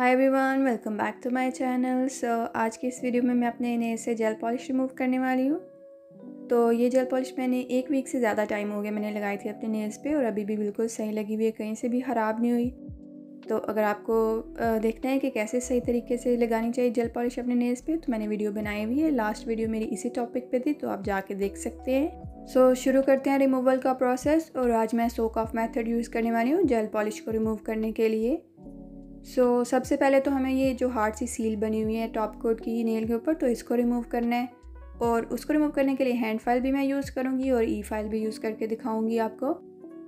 Hi everyone, welcome back to my channel. So आज की इस वीडियो में मैं अपने नेल से जेल पॉलिश रिमूव करने वाली हूँ। तो ये जेल पॉलिश मैंने एक वीक से ज़्यादा टाइम हो गया मैंने लगाई थी अपने नेल्स पे और अभी भी बिल्कुल सही लगी हुई है, कहीं से भी ख़राब नहीं हुई। तो अगर आपको देखना है कि कैसे सही तरीके से लगानी चाहिए जेल पॉलिश अपने नेल्स पे, तो मैंने वीडियो बनाई हुई है, लास्ट वीडियो मेरी इसी टॉपिक पर थी, तो आप जाके देख सकते हैं। सो शुरू करते हैं रिमूवल का प्रोसेस। और आज मैं सोक ऑफ मैथड यूज़ करने वाली हूँ जेल पॉलिश को रिमूव करने के लिए। सो सबसे पहले तो हमें ये जो हार्ड सी सील बनी हुई है टॉप कोट की नेल के ऊपर, तो इसको रिमूव करना है। और उसको रिमूव करने के लिए हैंड फाइल भी मैं यूज़ करूँगी और ई फाइल भी यूज़ करके दिखाऊँगी आपको।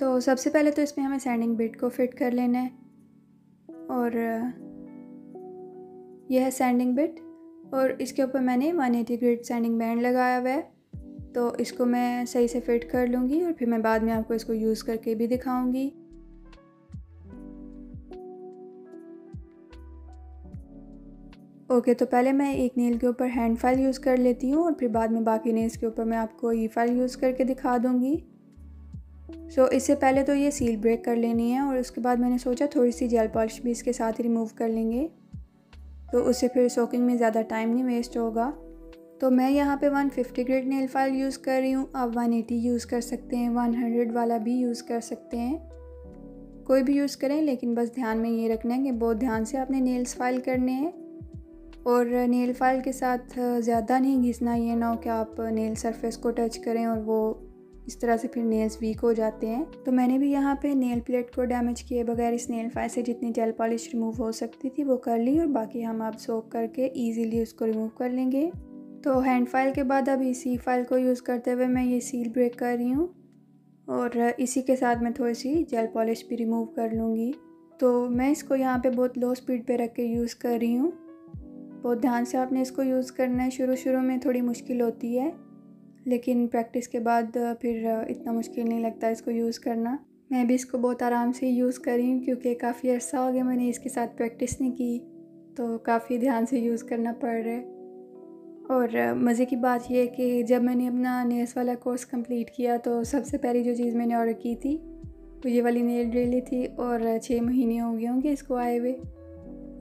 तो सबसे पहले तो इसमें हमें सैंडिंग बिट को फिट कर लेना है, और यह है सैंडिंग बिट, और इसके ऊपर मैंने 180 ग्रेड सैंडिंग बैंड लगाया हुआ है। तो इसको मैं सही से फिट कर लूँगी और फिर मैं बाद में आपको इसको यूज़ करके भी दिखाऊँगी। ओके, तो पहले मैं एक नेल के ऊपर हैंड फाइल यूज़ कर लेती हूँ और फिर बाद में बाकी नेल्स के ऊपर मैं आपको ई फाइल यूज़ करके दिखा दूँगी। सो इससे पहले तो ये सील ब्रेक कर लेनी है, और उसके बाद मैंने सोचा थोड़ी सी जेल पॉलिश भी इसके साथ ही रिमूव कर लेंगे, तो उससे फिर सोकिंग में ज़्यादा टाइम नहीं वेस्ट होगा। तो मैं यहाँ पे 150 ग्रेड नेल फाइल यूज़ कर रही हूँ, आप 180 यूज़ कर सकते हैं, 100 वाला भी यूज़ कर सकते हैं, कोई भी यूज़ करें, लेकिन बस ध्यान में ये रखना है कि बहुत ध्यान से आपने नेल्स फाइल करने हैं और नेल फाइल के साथ ज़्यादा नहीं घिसना, ये ना हो कि आप नेल सरफेस को टच करें और वो इस तरह से फिर नेल्स वीक हो जाते हैं। तो मैंने भी यहाँ पे नेल प्लेट को डैमेज किए बगैर इस नेल फाइल से जितनी जेल पॉलिश रिमूव हो सकती थी वो कर ली, और बाकी हम आप सोक करके ईज़िली उसको रिमूव कर लेंगे। तो हैंड फाइल के बाद अब इसी फाइल को यूज़ करते हुए मैं ये सील ब्रेक कर रही हूँ, और इसी के साथ मैं थोड़ी सी जेल पॉलिश भी रिमूव कर लूँगी। तो मैं इसको यहाँ पर बहुत लो स्पीड पर रख के यूज़ कर रही हूँ। बहुत ध्यान से आपने इसको यूज़ करना है, शुरू में थोड़ी मुश्किल होती है, लेकिन प्रैक्टिस के बाद फिर इतना मुश्किल नहीं लगता इसको यूज़ करना। मैं भी इसको बहुत आराम से यूज़ कर रही हूँ क्योंकि काफ़ी अर्सा हो गया मैंने इसके साथ प्रैक्टिस नहीं की, तो काफ़ी ध्यान से यूज़ करना पड़ रहा है। और मज़े की बात यह है कि जब मैंने अपना नेल्स वाला कोर्स कंप्लीट किया तो सबसे पहली जो चीज़ मैंने ऑर्डर की थी वो ये वाली नेल ड्रिल थी, और 6 महीने हो गए होंगे इसको आए हुए।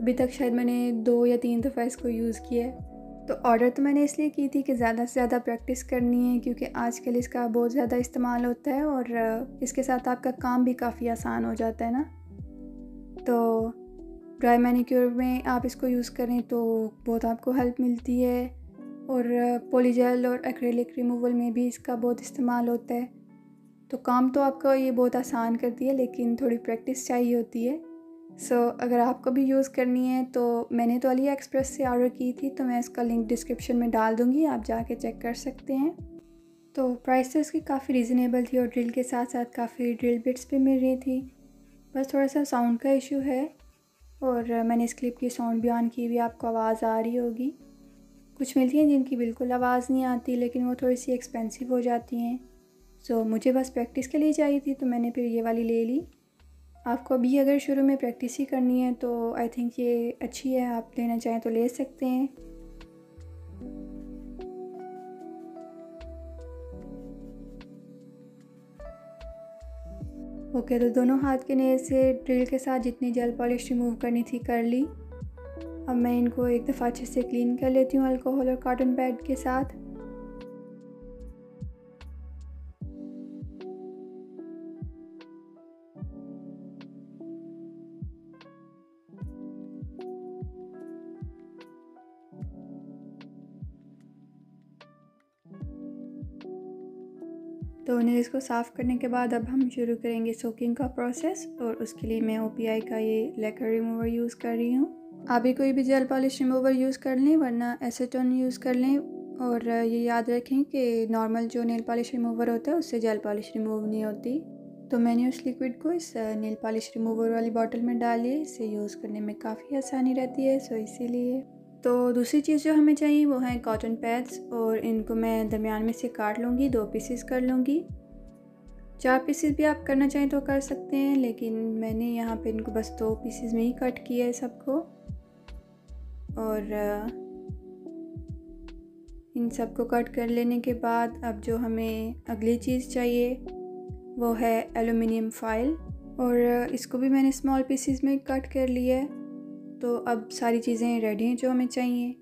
अभी तक शायद मैंने 2 या 3 दफ़ा इसको यूज़ किया है। तो ऑर्डर तो मैंने इसलिए की थी कि ज़्यादा से ज़्यादा प्रैक्टिस करनी है, क्योंकि आजकल इसका बहुत ज़्यादा इस्तेमाल होता है और इसके साथ आपका काम भी काफ़ी आसान हो जाता है ना। तो ड्राई मैनिक्योर में आप इसको यूज़ करें तो बहुत आपको हेल्प मिलती है, और पॉलीजेल और एक्रेलिक रिमूवल में भी इसका बहुत इस्तेमाल होता है। तो काम तो आपका ये बहुत आसान करती है, लेकिन थोड़ी प्रैक्टिस चाहिए होती है। सो अगर आपको भी यूज़ करनी है तो मैंने तो अली एक्सप्रेस से ऑर्डर की थी, तो मैं इसका लिंक डिस्क्रिप्शन में डाल दूँगी, आप जाके चेक कर सकते हैं। तो प्राइस तो इसकी काफ़ी रीज़नेबल थी, और ड्रिल के साथ साथ काफ़ी ड्रिल बिट्स भी मिल रही थी। बस थोड़ा सा साउंड का इशू है, और मैंने इस क्लिप की साउंड भी ऑन की हुई, आपको आवाज़ आ रही होगी। कुछ मिलती हैं जिनकी बिल्कुल आवाज़ नहीं आती, लेकिन वो थोड़ी सी एक्सपेंसिव हो जाती हैं। सो मुझे बस प्रैक्टिस के लिए चाहिए थी, तो मैंने फिर ये वाली ले ली। आपको अभी अगर शुरू में प्रैक्टिस ही करनी है तो आई थिंक ये अच्छी है, आप लेना चाहें तो ले सकते हैं। ओके, तो दोनों हाथ के नेल से ड्रिल के साथ जितनी जेल पॉलिश रिमूव करनी थी कर ली। अब मैं इनको एक दफ़ा अच्छे से क्लीन कर लेती हूँ अल्कोहल और कॉटन पैड के साथ। तो नेल्स को साफ़ करने के बाद अब हम शुरू करेंगे सोकिंग का प्रोसेस, और उसके लिए मैं OPI का ये लेकर रिमूवर यूज़ कर रही हूँ। आप भी कोई भी जेल पॉलिश रिमूवर यूज़ कर लें, वरना एसेटोन यूज़ कर लें। और ये याद रखें कि नॉर्मल जो नेल पॉलिश रिमूवर होता है उससे जेल पॉलिश रिमूव नहीं होती। तो मैंने उस लिक्विड को इस नेल पॉलिश रिमूवर वाली बॉटल में डाली, इसे यूज़ करने में काफ़ी आसानी रहती है, सो इसीलिए। तो दूसरी चीज़ जो हमें चाहिए वो है कॉटन पैड्स, और इनको मैं दरमियान में से काट लूँगी, 2 पीसेस कर लूँगी। 4 पीसेस भी आप करना चाहें तो कर सकते हैं, लेकिन मैंने यहाँ पे इनको बस 2 पीसेस में ही कट किया है सबको, और इन सबको कट कर लेने के बाद अब जो हमें अगली चीज़ चाहिए वो है एल्युमिनियम फाइल, और इसको भी मैंने स्मॉल पीसेस में कट कर लिया है। तो अब सारी चीज़ें रेडी हैं जो हमें चाहिए।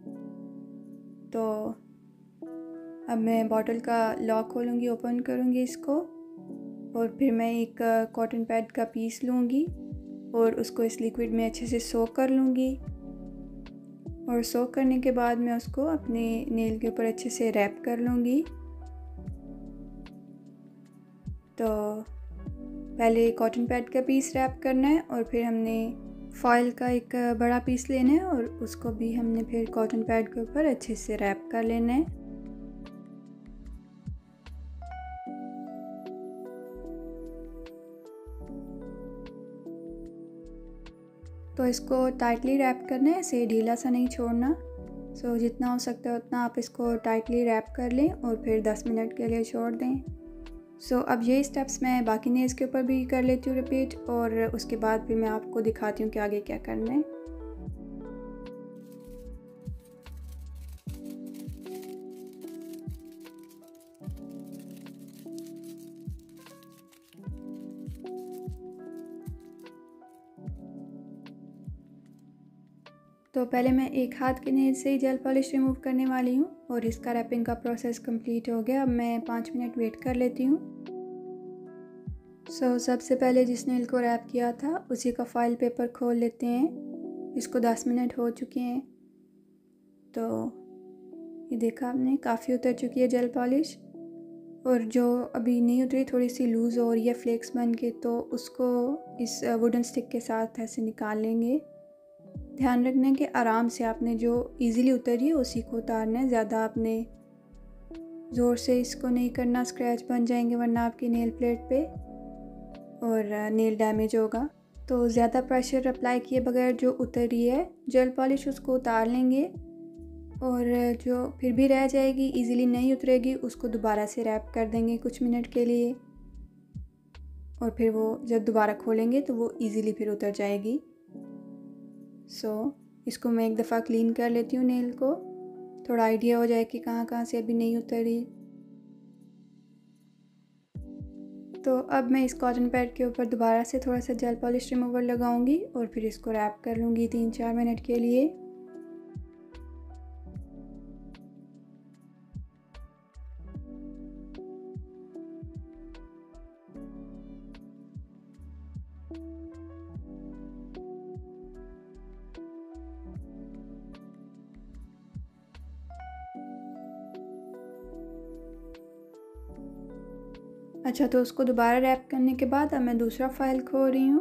तो अब मैं बॉटल का लॉक खोलूँगी, ओपन करूँगी इसको, और फिर मैं एक कॉटन पैड का पीस लूँगी और उसको इस लिक्विड में अच्छे से सोक कर लूँगी। और सोक करने के बाद मैं उसको अपने नेल के ऊपर अच्छे से रैप कर लूँगी। तो पहले कॉटन पैड का पीस रैप करना है और फिर हमने फॉइल का एक बड़ा पीस लेना है और उसको भी हमने फिर कॉटन पैड के ऊपर अच्छे से रैप कर लेना है। तो इसको टाइटली रैप करना है, इसे ढीला सा नहीं छोड़ना। सो जितना हो सकता है उतना आप इसको टाइटली रैप कर लें और फिर 10 मिनट के लिए छोड़ दें। अब यही स्टेप्स मैं बाकी नेल्स के ऊपर भी कर लेती हूँ रिपीट, और उसके बाद भी मैं आपको दिखाती हूँ कि आगे क्या करना है। तो पहले मैं एक हाथ के नेल से ही जेल पॉलिश रिमूव करने वाली हूँ और इसका रैपिंग का प्रोसेस कंप्लीट हो गया। अब मैं 5 मिनट वेट कर लेती हूँ। सबसे पहले जिस नेल को रैप किया था उसी का फॉइल पेपर खोल लेते हैं। इसको 10 मिनट हो चुके हैं। तो ये देखा आपने, काफ़ी उतर चुकी है जेल पॉलिश, और जो अभी नहीं उतरी, थोड़ी सी लूज़ हो रही है फ्लेक्स बन के, तो उसको इस वुडन स्टिक के साथ ऐसे निकाल लेंगे। ध्यान रखना है कि आराम से आपने जो इजीली उतरी है उसी को उतारना है, ज़्यादा आपने ज़ोर से इसको नहीं करना, स्क्रैच बन जाएंगे वरना आपकी नेल प्लेट पे, और नेल डैमेज होगा। तो ज़्यादा प्रेशर अप्लाई किए बगैर जो उतरी है जेल पॉलिश उसको उतार लेंगे, और जो फिर भी रह जाएगी, इजीली नहीं उतरेगी, उसको दोबारा से रैप कर देंगे कुछ मिनट के लिए, और फिर वो जब दोबारा खोलेंगे तो वो इजीली फिर उतर जाएगी। इसको मैं एक दफ़ा क्लीन कर लेती हूँ नेल को, थोड़ा आइडिया हो जाए कि कहाँ कहाँ से अभी नहीं उतरी। तो अब मैं इस कॉटन पैड के ऊपर दोबारा से थोड़ा सा जेल पॉलिश रिमूवर लगाऊंगी और फिर इसको रैप कर लूँगी 3-4 मिनट के लिए। अच्छा, तो उसको दोबारा रैप करने के बाद अब मैं दूसरा फाइल खोल रही हूँ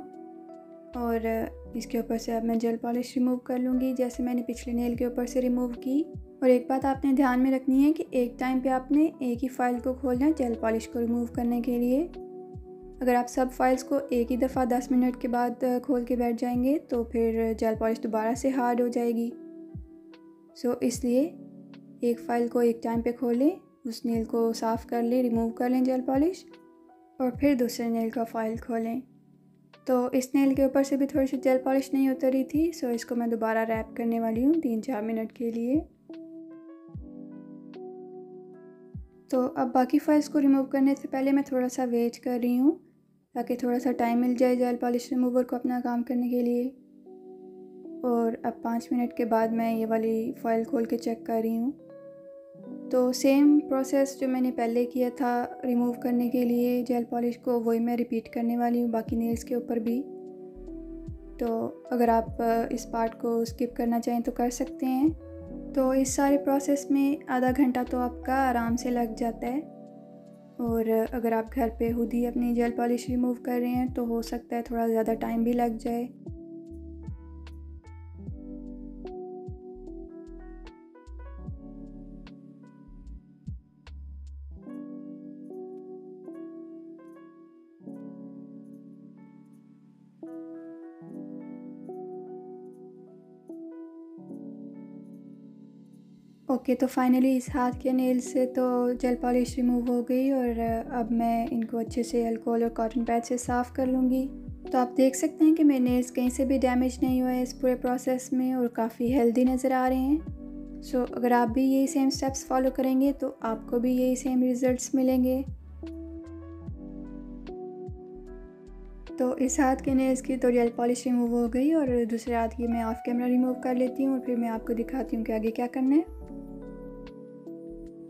और इसके ऊपर से अब मैं जेल पॉलिश रिमूव कर लूँगी जैसे मैंने पिछले नेल के ऊपर से रिमूव की। और एक बात आपने ध्यान में रखनी है कि एक टाइम पे आपने एक ही फाइल को खोलना है जेल पॉलिश को रिमूव करने के लिए। अगर आप सब फाइल्स को एक ही दफ़ा 10 मिनट के बाद खोल के बैठ जाएंगे तो फिर जेल पॉलिश दोबारा से हार्ड हो जाएगी। इसलिए एक फ़ाइल को एक टाइम पर खोलें, उस नेल को साफ़ कर लें, रिमूव कर लें जेल पॉलिश, और फिर दूसरे नेल का फाइल खोलें। तो इस नेल के ऊपर से भी थोड़ी सी जेल पॉलिश नहीं उतरी थी, इसको मैं दोबारा रैप करने वाली हूँ 3-4 मिनट के लिए। तो अब बाकी फाइल्स को रिमूव करने से पहले मैं थोड़ा सा वेट कर रही हूँ ताकि थोड़ा सा टाइम मिल जाए जेल पॉलिश रिमूवर को अपना काम करने के लिए। और अब 5 मिनट के बाद मैं ये वाली फाइल खोल के चेक कर रही हूँ। तो सेम प्रोसेस जो मैंने पहले किया था रिमूव करने के लिए जेल पॉलिश को, वही मैं रिपीट करने वाली हूँ बाकी नेल्स के ऊपर भी। तो अगर आप इस पार्ट को स्किप करना चाहें तो कर सकते हैं। तो इस सारे प्रोसेस में आधा घंटा तो आपका आराम से लग जाता है, और अगर आप घर पे खुद ही अपनी जेल पॉलिश रिमूव कर रहे हैं तो हो सकता है थोड़ा ज़्यादा टाइम भी लग जाए। ओके, तो फाइनली इस हाथ के नेल से तो जेल पॉलिश रिमूव हो गई, और अब मैं इनको अच्छे से अल्कोहल और कॉटन पैड से साफ़ कर लूँगी। तो आप देख सकते हैं कि मेरे नेल्स कहीं से भी डैमेज नहीं हुए इस पूरे प्रोसेस में, और काफ़ी हेल्दी नज़र आ रहे हैं। अगर आप भी यही सेम स्टेप्स फॉलो करेंगे तो आपको भी यही सेम रिज़ल्ट मिलेंगे। तो इस हाथ के ने इसकी तो रियल पॉलिश रिमूव हो गई और दूसरे हाथ की मैं ऑफ कैमरा रिमूव कर लेती हूँ और फिर मैं आपको दिखाती हूँ कि आगे क्या करना है।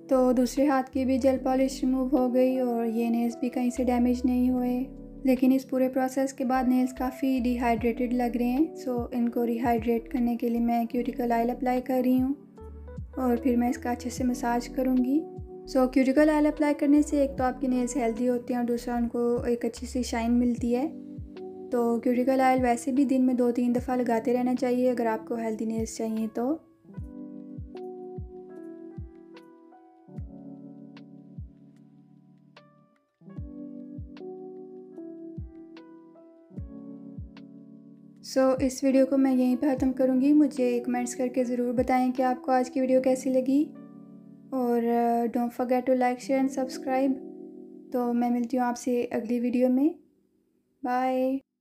तो दूसरे हाथ की भी जेल पॉलिश रिमूव हो गई और ये नेल्स भी कहीं से डैमेज नहीं हुए, लेकिन इस पूरे प्रोसेस के बाद नेल्स काफ़ी डिहाइड्रेटेड लग रहे हैं। सो इनको रिहाइड्रेट करने के लिए मैं क्यूटिकल ऑयल अप्लाई कर रही हूँ और फिर मैं इसका अच्छे से मसाज करूँगी। सो क्यूटिकल ऑयल अप्लाई करने से एक तो आपके नेल्स हेल्दी होते हैं और दूसरा उनको एक अच्छी सी शाइन मिलती है। तो क्यूटिकल ऑयल वैसे भी दिन में 2-3 दफ़ा लगाते रहना चाहिए अगर आपको हेल्दी नेल्स चाहिए तो। सो इस वीडियो को मैं यहीं पर ख़त्म करूँगी। मुझे कमेंट्स करके ज़रूर बताएं कि आपको आज की वीडियो कैसी लगी और don't forget to like share and subscribe. तो मैं मिलती हूँ आपसे अगली वीडियो में। बाय।